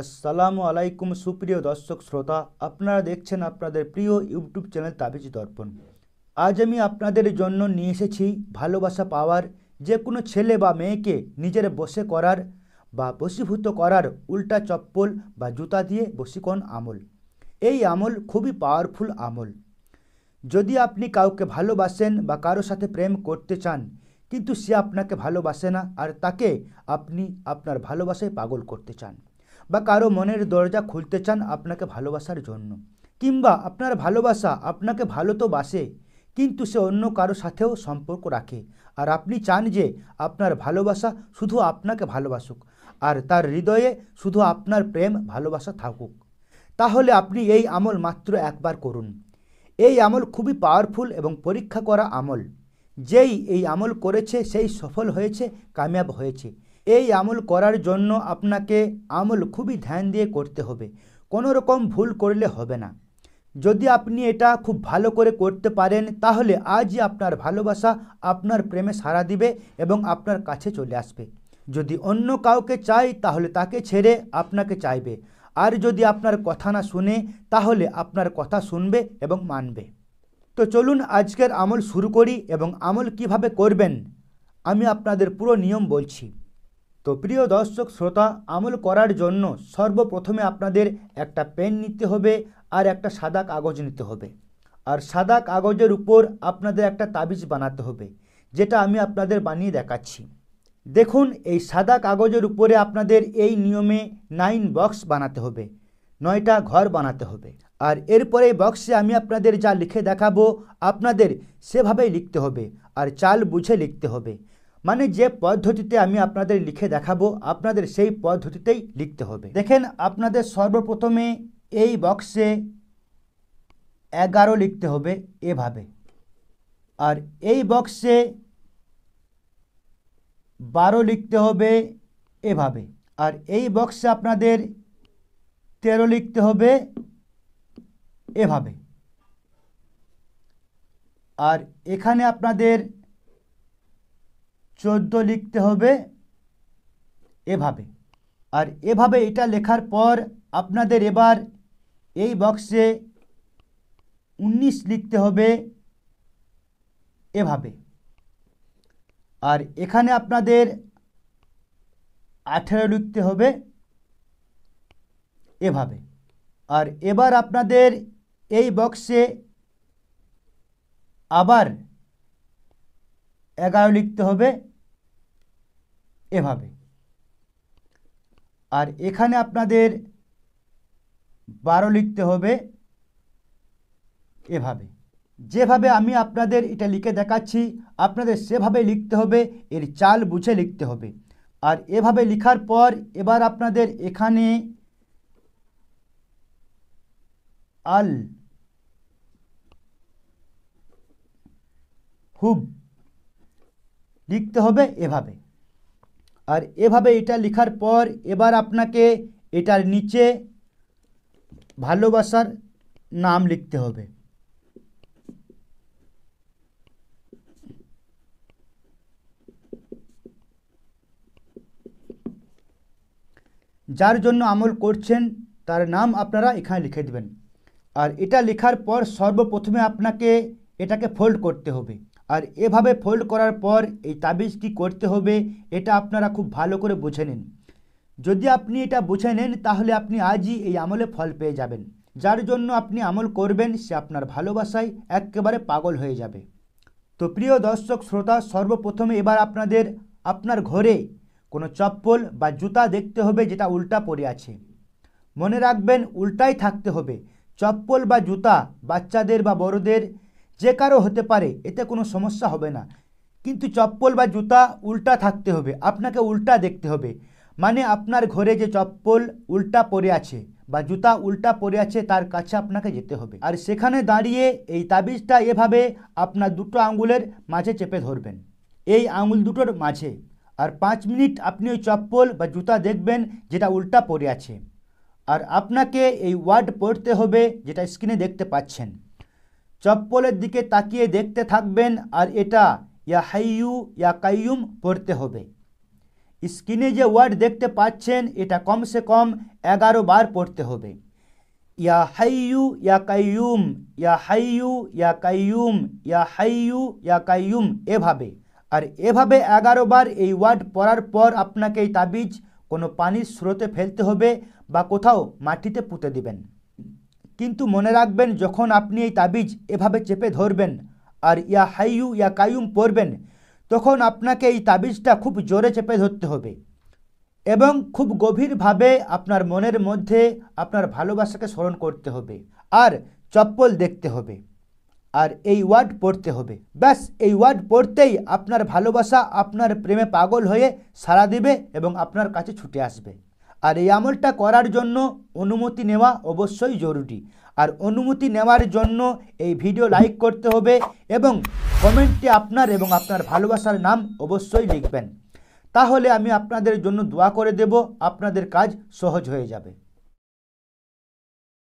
আসসালামু আলাইকুম সুপ্রিয় দর্শক শ্রোতা, আপনারা দেখছেন আপনাদের প্রিয় ইউটিউব চ্যানেল তাবিজ দর্পণ। আজ আমি আপনাদের জন্য নিয়ে এসেছি ভালোবাসা পাওয়ার, যে কোনো ছেলে বা মেয়েকে নিজের বশে করার বা বশীভূত করার উল্টা চপ্পল বা জুতা দিয়ে বশীকরণ আমল। এই আমল খুবই পাওয়ারফুল আমল। যদি আপনি কাউকে ভালোবাসেন বা কারোর সাথে প্রেম করতে চান, কিন্তু সে আপনাকে ভালোবাসে না আর তাকে আপনি আপনার ভালোবাসায় পাগল করতে চান, বা কারো মনের দরজা খুলতে চান আপনাকে ভালোবাসার জন্য, কিংবা আপনার ভালোবাসা আপনাকে ভালো তো বাসে কিন্তু সে অন্য কারো সাথেও সম্পর্ক রাখে আর আপনি চান যে আপনার ভালোবাসা শুধু আপনাকে ভালোবাসুক আর তার হৃদয়ে শুধু আপনার প্রেম ভালোবাসা থাকুক, তাহলে আপনি এই আমল মাত্র একবার করুন। এই আমল খুবই পাওয়ারফুল এবং পরীক্ষা করা আমল। যেই এই আমল করেছে সেই সফল হয়েছে, কামিয়াব হয়েছে। এই আমল করার জন্য আপনাকে আমল খুবই ধ্যান দিয়ে করতে হবে, কোনো রকম ভুল করলে হবে না। যদি আপনি এটা খুব ভালো করে করতে পারেন তাহলে আজই আপনার ভালোবাসা আপনার প্রেমে সাড়া দিবে এবং আপনার কাছে চলে আসবে। যদি অন্য কাউকে চাই তাহলে তাকে ছেড়ে আপনাকে চাইবে, আর যদি আপনার কথা না শুনে তাহলে আপনার কথা শুনবে এবং মানবে। তো চলুন আজকের আমল শুরু করি, এবং আমল কিভাবে করবেন আমি আপনাদের পুরো নিয়ম বলছি। তো প্রিয় দর্শক শ্রোতা, আমল করার জন্য সর্বপ্রথমে আপনাদের একটা পেন নিতে হবে আর একটা সাদা কাগজ নিতে হবে, আর সাদা কাগজের উপর আপনাদের একটা তাবিজ বানাতে হবে, যেটা আমি আপনাদের বানিয়ে দেখাচ্ছি। দেখুন, এই সাদা কাগজের উপরে আপনাদের এই নিয়মে 9 বক্স বানাতে হবে, 9টা ঘর বানাতে হবে। আর এরপরে এই বক্সে আমি আপনাদের যা লিখে দেখাবো আপনাদের সেভাবেই লিখতে হবে আর চাল বুঝে লিখতে হবে, মানে যে পদ্ধতিতে আমি আপনাদের লিখে দেখাবো আপনাদের সেই পদ্ধতিতেই লিখতে হবে। দেখেন, আপনাদের সর্বপ্রথমে এই বক্সে 11 লিখতে হবে এভাবে, আর এই বক্সে 12 লিখতে হবে এভাবে, আর এই বক্সে আপনাদের 13 লিখতে হবে এভাবে, আর এখানে আপনাদের 14 লিখতে হবে এভাবে। আর এভাবে এটা লেখার পর আপনাদের এবার এই বক্সে 19 লিখতে হবে এভাবে, আর এখানে আপনাদের 18 লিখতে হবে এভাবে। আর এবার আপনাদের এই বক্সে আবার 11 লিখতে হবে এভাবে, আর এখানে আপনাদের 12 লিখতে হবে এভাবে। যেভাবে আমি আপনাদের এটা লিখে দেখাচ্ছি আপনাদের সেভাবে লিখতে হবে, এর চাল বুঝে লিখতে হবে। আর এভাবে লেখার পর এবার আপনাদের এখানে আল হুব লিখতে হবে এভাবে। আর এভাবে এটা লেখার পর এবার আপনাকে এটার নিচে ভালোবাসার নাম লিখতে হবে, যার জন্য আমল করছেন তার নাম আপনারা এখানে লিখে দেবেন। আর এটা লেখার পর সর্বপ্রথমে আপনাকে এটাকে ফোল্ড করতে হবে, আর এভাবে ফোল্ড করার পর এই তাবিজ কি করতে হবে এটা আপনারা খুব ভালো করে বুঝে নিন। যদি আপনি এটা বুঝে নেন তাহলে আপনি আজই এই আমলে ফল পেয়ে যাবেন। যার জন্য আপনি আমল করবেন সে আপনার ভালোবাসায় একেবারে পাগল হয়ে যাবে। তো প্রিয় দর্শক শ্রোতা, সর্বপ্রথমে এবার আপনাদের আপনার ঘরে কোনো চপ্পল বা জুতা দেখতে হবে যেটা উল্টা পড়ে আছে। মনে রাখবেন, উল্টাই থাকতে হবে। চপ্পল বা জুতা বাচ্চাদের বা বড়দের যে কারো হতে পারে, এতে কোনো সমস্যা হবে না, কিন্তু চপ্পল বা জুতা উল্টা থাকতে হবে। আপনাকে উল্টা দেখতে হবে, মানে আপনার ঘরে যে চপ্পল উল্টা পড়ে আছে বা জুতা উল্টা পড়ে আছে তার কাছে আপনাকে যেতে হবে, আর সেখানে দাঁড়িয়ে এই তাবিজটা এভাবে আপনার দুটো আঙ্গুলের মাঝে চেপে ধরবেন, এই আঙ্গুল দুটোর মাঝে। আর 5 মিনিট আপনি ওই চপ্পল বা জুতা দেখবেন যেটা উল্টা পড়ে আছে, আর আপনাকে এই ওয়ার্ড পড়তে হবে যেটা স্ক্রিনে দেখতে পাচ্ছেন। চপ্পলের দিকে তাকিয়ে দেখতে থাকবেন আর এটা ইয়া হাইয়ু ইয়া কাইয়ুম পড়তে হবে। स्क्रीने जो वार्ड देखते पाच्छेन एटा कम से कम 11 बार पढ़ते होबे। या हय्यु या काय्युम, या हय्यु या काय्युम, या हय्यु या काय्युम एभावे और एभावे 11 बार ये वार्ड पढ़ार पर आपनाके ताबीज कोनो पानिर स्रोते फेलते होबे बा कोथाओ माटिते पुते दिबेन। किन्तु मने राखबेन जखन आपनि ये ताबीज एभावे चेपे धरबेन और या हय्यु या काय्युम पढ़बेन तखन आपनाके ये ताबीजटा खूब जोरे चेपे धरते होबे एवं खूब गभीर भावे आपनार मनेर मध्य आपनार भालोबासाके स्मरण करते होबे और चप्पल देखते होबे और एई वार्ड पढ़ते होबे। बस एई वार्ड पढ़तेई आपनार भालोबासा आपनार प्रेमे पागल हये सारा दिबे एवं आपनार काछे छुटे आसबे। और एई आमलटा करार जोन्नो अनुमति नेवा अवश्यई जरूरी और अनुमति नेवार जोन्नो एई भिडियो लाइक करते होबे एवं कमेंटे आपनार एवं आपनार भालोबासार नाम अवश्यई लिखबेन। ताहले आमी आपनादेर जोन्नो दुआ करे देब, आपनादेर काज सहज हये जाबे।